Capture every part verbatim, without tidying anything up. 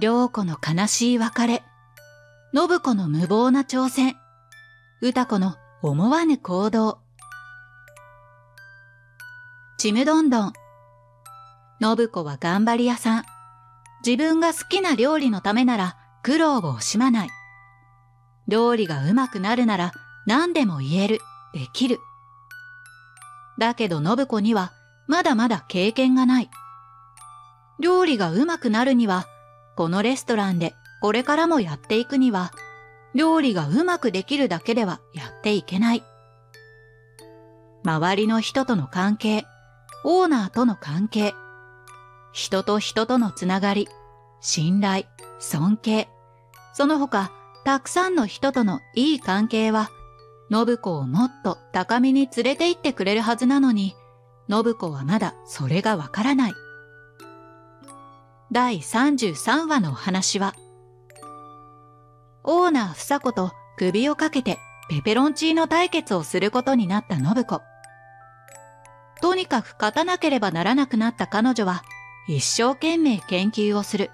良子の悲しい別れ、信子の無謀な挑戦、歌子の思わぬ行動。ちむどんどん。信子は頑張り屋さん。自分が好きな料理のためなら苦労を惜しまない。料理がうまくなるなら何でも言える、できる。だけど信子にはまだまだ経験がない。料理がうまくなるには、このレストランでこれからもやっていくには、料理がうまくできるだけではやっていけない。周りの人との関係、オーナーとの関係、人と人とのつながり、信頼、尊敬、その他、たくさんの人とのいい関係は、信子をもっと高みに連れて行ってくれるはずなのに、信子はまだそれがわからない。だいさんじゅうさんわのお話は、オーナー房子と首をかけてペペロンチーノ対決をすることになった信子。とにかく勝たなければならなくなった彼女は、一生懸命研究をする。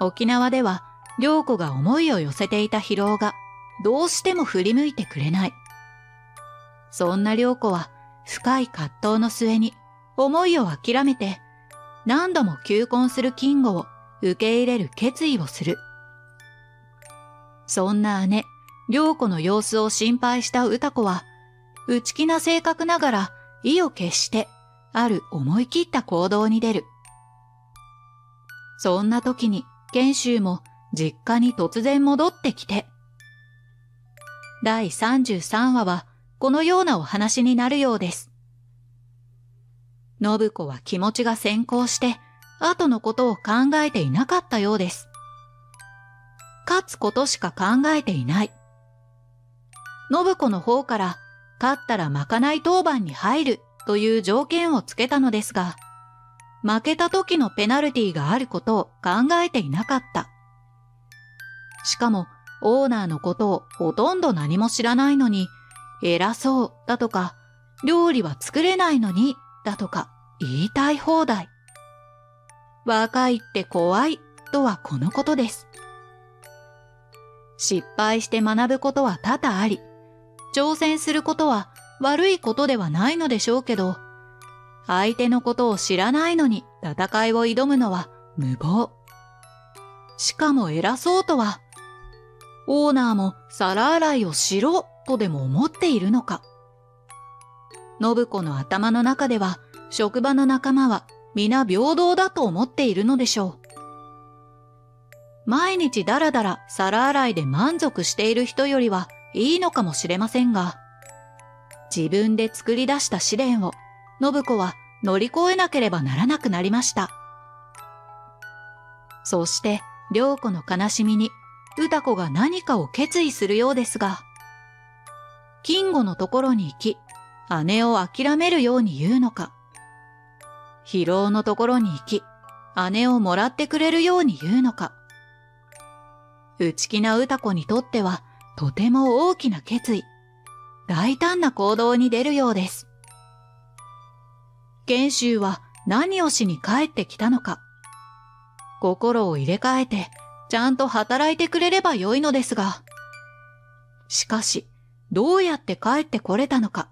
沖縄では、良子が思いを寄せていた疲労が、どうしても振り向いてくれない。そんな良子は、深い葛藤の末に、思いを諦めて、何度も求婚する金吾を受け入れる決意をする。そんな姉、良子の様子を心配した歌子は、内気な性格ながら意を決して、ある思い切った行動に出る。そんな時に、賢秀も実家に突然戻ってきて、だいさんじゅうさんわはこのようなお話になるようです。信子は気持ちが先行して、後のことを考えていなかったようです。勝つことしか考えていない。信子の方から、勝ったらまかない当番に入るという条件をつけたのですが、負けた時のペナルティがあることを考えていなかった。しかも、オーナーのことをほとんど何も知らないのに、偉そうだとか、料理は作れないのに、だとか言いたい放題。若いって怖いとはこのことです。失敗して学ぶことは多々あり、挑戦することは悪いことではないのでしょうけど、相手のことを知らないのに戦いを挑むのは無謀。しかも偉そうとは、オーナーも皿洗いをしろとでも思っているのか。信子の頭の中では、職場の仲間は皆平等だと思っているのでしょう。毎日だらだら皿洗いで満足している人よりはいいのかもしれませんが、自分で作り出した試練を信子は乗り越えなければならなくなりました。そして、良子の悲しみに、歌子が何かを決意するようですが、金吾のところに行き、姉を諦めるように言うのか、疲労のところに行き、姉をもらってくれるように言うのか、内気な歌子にとってはとても大きな決意、大胆な行動に出るようです。賢秀は何をしに帰ってきたのか、心を入れ替えてちゃんと働いてくれればよいのですが、しかしどうやって帰ってこれたのか、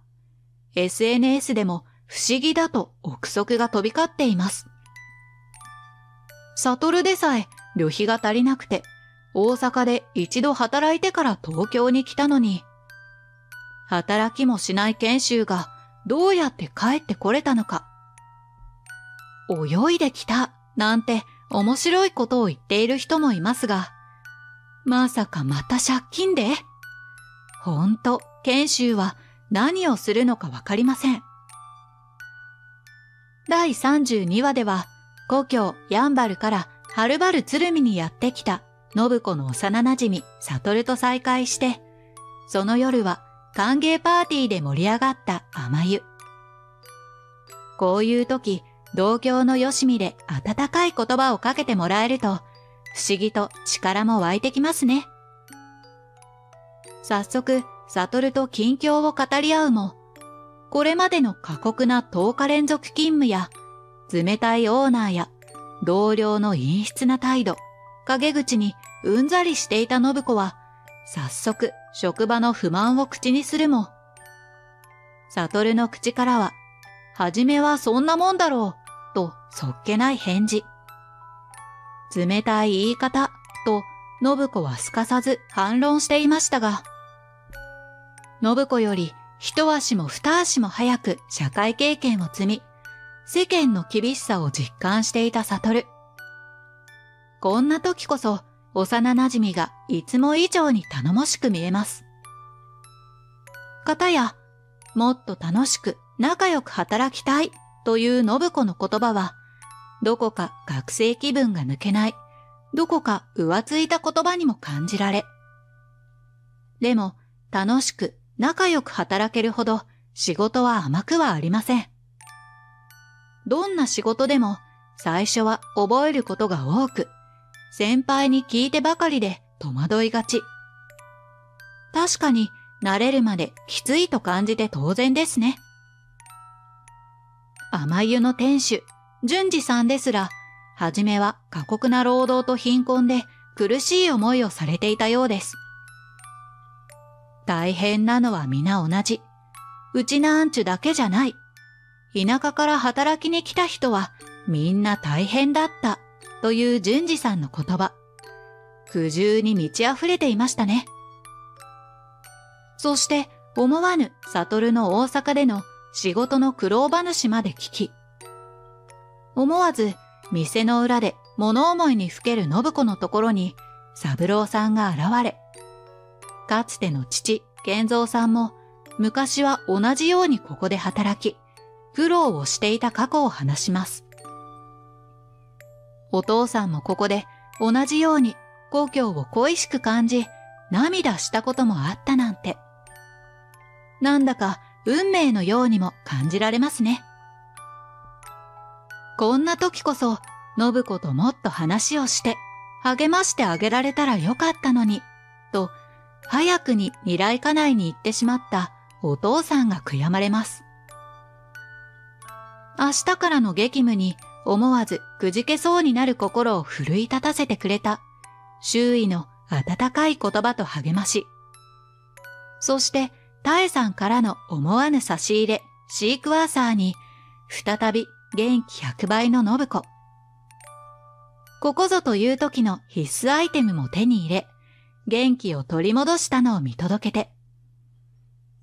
エスエヌエス でも不思議だと憶測が飛び交っています。サトルでさえ旅費が足りなくて、大阪で一度働いてから東京に来たのに、働きもしない賢秀がどうやって帰ってこれたのか。泳いできたなんて面白いことを言っている人もいますが、まさかまた借金で？ほんと、賢秀は何をするのかわかりません。だいさんじゅうにわでは、故郷やんばるからはるばる鶴見にやってきた信子の幼なじみ悟と再会して、その夜は歓迎パーティーで盛り上がった甘湯。こういう時、同郷のよしみで温かい言葉をかけてもらえると、不思議と力も湧いてきますね。早速、悟と近況を語り合うも、これまでの過酷なとおか連続勤務や、冷たいオーナーや、同僚の陰湿な態度、陰口にうんざりしていた信子は、早速職場の不満を口にするも、悟の口からは、はじめはそんなもんだろう、とそっけない返事。冷たい言い方、と信子はすかさず反論していましたが、信子より一足も二足も早く社会経験を積み、世間の厳しさを実感していた悟。こんな時こそ幼馴染がいつも以上に頼もしく見えます。かたや、もっと楽しく仲良く働きたいという信子の言葉は、どこか学生気分が抜けない、どこか浮ついた言葉にも感じられ。でも、楽しく仲良く働けるほど仕事は甘くはありません。どんな仕事でも最初は覚えることが多く、先輩に聞いてばかりで戸惑いがち。確かに慣れるまできついと感じて当然ですね。甘湯の店主、順次さんですら、はじめは過酷な労働と貧困で苦しい思いをされていたようです。大変なのは皆同じ。うちなんちゅだけじゃない。田舎から働きに来た人はみんな大変だったという順次さんの言葉。苦渋に満ち溢れていましたね。そして思わぬ悟の大阪での仕事の苦労話まで聞き、思わず店の裏で物思いにふける信子のところに三郎さんが現れ、かつての父、健三さんも、昔は同じようにここで働き、苦労をしていた過去を話します。お父さんもここで同じように故郷を恋しく感じ、涙したこともあったなんて。なんだか運命のようにも感じられますね。こんな時こそ、信子ともっと話をして、励ましてあげられたらよかったのに、と、早くに未来家内に行ってしまったお父さんが悔やまれます。明日からの激務に思わずくじけそうになる心を奮い立たせてくれた周囲の温かい言葉と励まし。そして、妙さんからの思わぬ差し入れ、シークワーサーに再び元気ひゃくばいの信子。ここぞという時の必須アイテムも手に入れ、元気を取り戻したのを見届けて、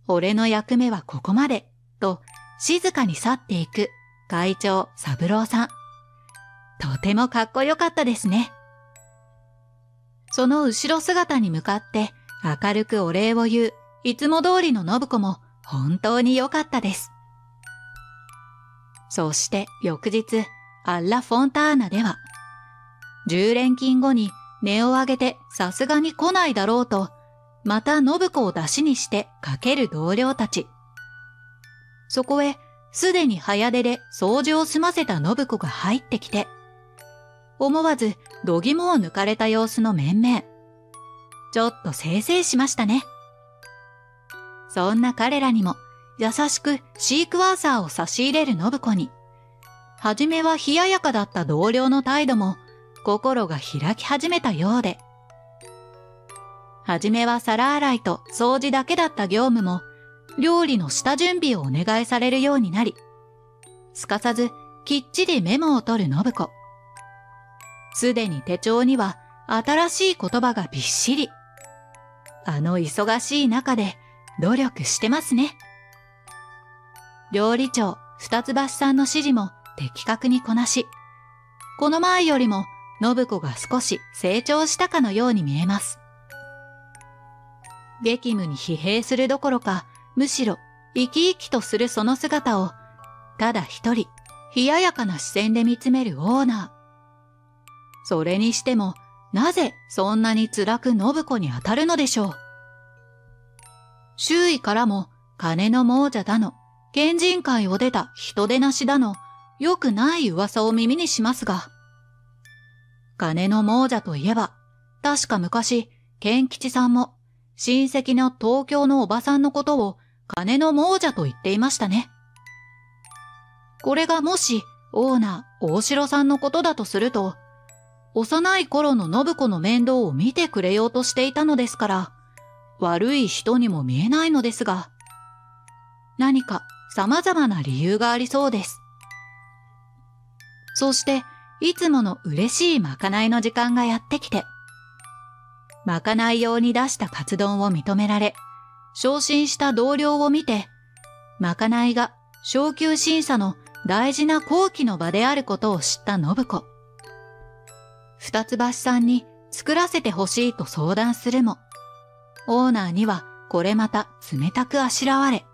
俺の役目はここまで、と静かに去っていく会長三郎さん。とてもかっこよかったですね。その後ろ姿に向かって明るくお礼を言う、いつも通りの信子も本当に良かったです。そして翌日、アッラ・フォンターナでは、じゅう連勤後に値を上げてさすがに来ないだろうと、また信子を出しにしてかける同僚たち。そこへ、すでに早出で掃除を済ませた信子が入ってきて、思わず度肝を抜かれた様子の面々。ちょっとせいせいしましたね。そんな彼らにも、優しくシークワーサーを差し入れる信子に、はじめは冷ややかだった同僚の態度も、心が開き始めたようで。はじめは皿洗いと掃除だけだった業務も、料理の下準備をお願いされるようになり、すかさずきっちりメモを取る信子。すでに手帳には新しい言葉がびっしり。あの忙しい中で努力してますね。料理長二橋さんの指示も的確にこなし、この前よりも信子が少し成長したかのように見えます。激務に疲弊するどころか、むしろ生き生きとするその姿を、ただ一人、冷ややかな視線で見つめるオーナー。それにしても、なぜそんなに辛く信子に当たるのでしょう。周囲からも、金の亡者だの、県人会を出た人出なしだの、よくない噂を耳にしますが、金の亡者といえば、確か昔、賢吉さんも、親戚の東京のおばさんのことを金の亡者と言っていましたね。これがもし、オーナー大城さんのことだとすると、幼い頃の信子の面倒を見てくれようとしていたのですから、悪い人にも見えないのですが、何か様々な理由がありそうです。そして、いつもの嬉しいまかないの時間がやってきて、まかない用に出したカツ丼を認められ、昇進した同僚を見て、まかないが昇級審査の大事な後期の場であることを知った信子。二橋さんに作らせてほしいと相談するも、オーナーにはこれまた冷たくあしらわれ、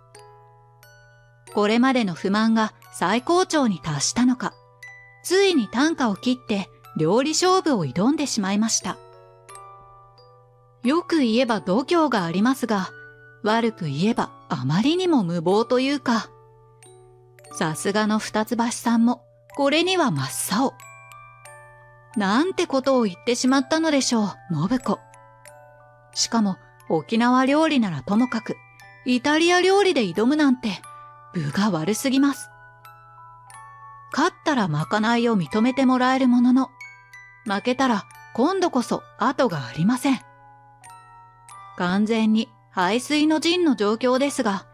これまでの不満が最高潮に達したのか、ついに短歌を切って料理勝負を挑んでしまいました。よく言えば度胸がありますが、悪く言えばあまりにも無謀というか、さすがの二橋さんもこれには真っ青。なんてことを言ってしまったのでしょう、信子。しかも沖縄料理ならともかく、イタリア料理で挑むなんて分が悪すぎます。勝ったらまかないを認めてもらえるものの、負けたら今度こそ後がありません。完全に背水の陣の状況ですが、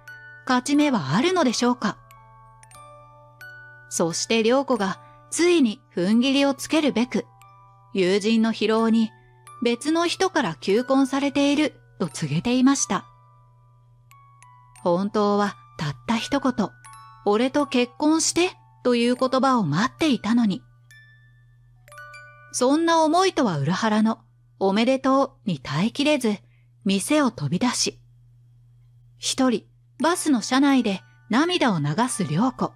勝ち目はあるのでしょうか。そして涼子がついに踏ん切りをつけるべく、友人の疲労に別の人から求婚されていると告げていました。本当はたった一言、俺と結婚してという言葉を待っていたのに。そんな思いとは裏腹のおめでとうに耐えきれず、店を飛び出し、一人バスの車内で涙を流す涼子。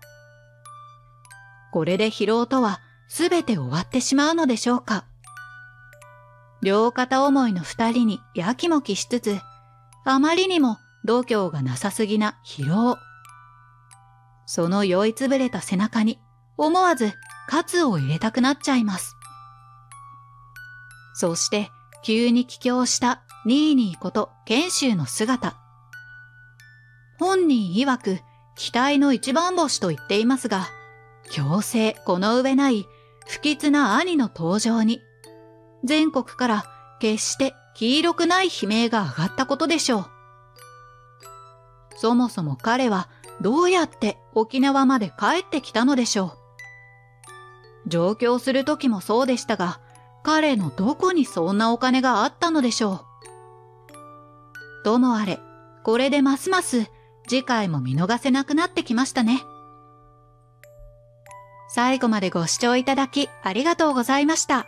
これで疲労とはすべて終わってしまうのでしょうか。両肩思いの二人にやきもきしつつ、あまりにも度胸がなさすぎな疲労。その酔いつぶれた背中に思わずカツを入れたくなっちゃいます。そして急に帰郷したニーニーこと賢秀の姿。本人曰く期待の一番星と言っていますが、強勢この上ない不吉な兄の登場に、全国から決して黄色くない悲鳴が上がったことでしょう。そもそも彼はどうやって沖縄まで帰ってきたのでしょう。上京する時もそうでしたが、彼のどこにそんなお金があったのでしょう。ともあれ、これでますます次回も見逃せなくなってきましたね。最後までご視聴いただきありがとうございました。